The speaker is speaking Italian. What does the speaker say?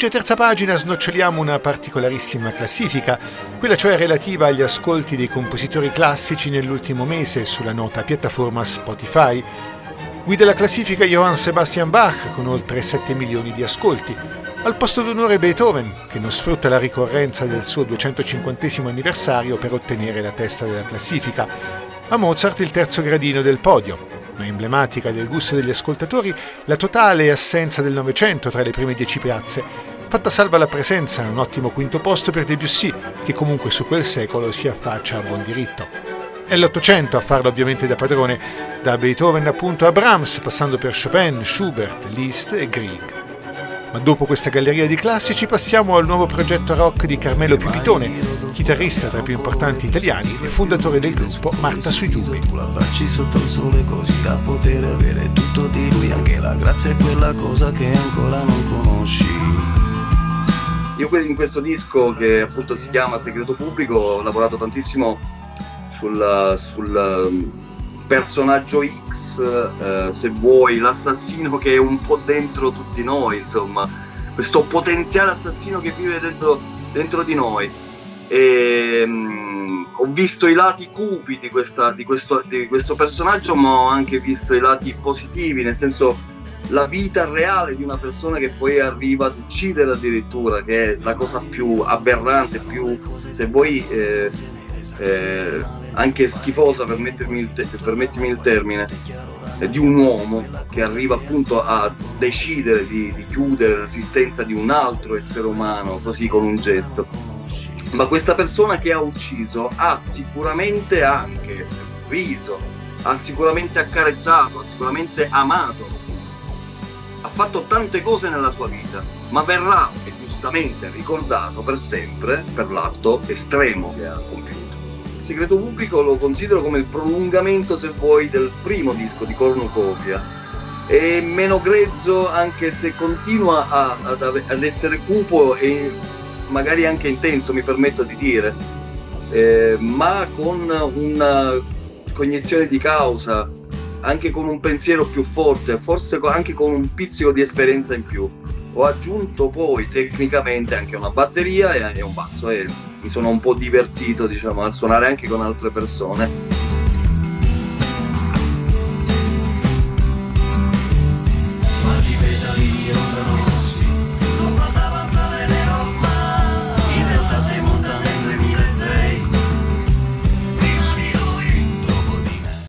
Oggi a Terza Pagina snoccioliamo una particolarissima classifica, quella cioè relativa agli ascolti dei compositori classici nell'ultimo mese sulla nota piattaforma Spotify. Guida la classifica Johann Sebastian Bach con oltre 7 milioni di ascolti, al posto d'onore Beethoven, che non sfrutta la ricorrenza del suo 250° anniversario per ottenere la testa della classifica, a Mozart il terzo gradino del podio. Ma emblematica del gusto degli ascoltatori la totale assenza del Novecento tra le prime 10 piazze, fatta salva la presenza a un ottimo quinto posto per Debussy, che comunque su quel secolo si affaccia a buon diritto. È l'Ottocento a farlo ovviamente da padrone, da Beethoven appunto a Brahms, passando per Chopin, Schubert, Liszt e Grieg. Ma dopo questa galleria di classici passiamo al nuovo progetto rock di Carmelo Pipitone, chitarrista tra i più importanti italiani e fondatore del gruppo Marta Sui Tubi. Tu l'abbracci sotto il sole così da poter avere tutto di lui, anche la grazia è quella cosa che ancora non conosci. Io in questo disco, che appunto si chiama Segreto Pubblico, ho lavorato tantissimo sul personaggio X, se vuoi, l'assassino che è un po' dentro tutti noi, insomma, questo potenziale assassino che vive dentro di noi. E, ho visto i lati cupi di questo personaggio, ma ho anche visto i lati positivi, nel senso la vita reale di una persona che poi arriva ad uccidere addirittura, che è la cosa più aberrante, più, se vuoi, anche schifosa, permettimi il termine, di un uomo che arriva appunto a decidere di chiudere l'esistenza di un altro essere umano così, con un gesto. Ma questa persona che ha ucciso ha sicuramente anche riso, ha sicuramente accarezzato, ha sicuramente amato, ha fatto tante cose nella sua vita, ma verrà, e giustamente, ricordato per sempre per l'atto estremo che ha compiuto. Segreto Pubblico lo considero come il prolungamento, se vuoi, del primo disco di Cornucopia. È meno grezzo, anche se continua ad essere cupo e magari anche intenso, mi permetto di dire, ma con una cognizione di causa, anche con un pensiero più forte, forse anche con un pizzico di esperienza in più. Ho aggiunto poi tecnicamente anche una batteria e un basso, e mi sono un po' divertito, diciamo, a suonare anche con altre persone.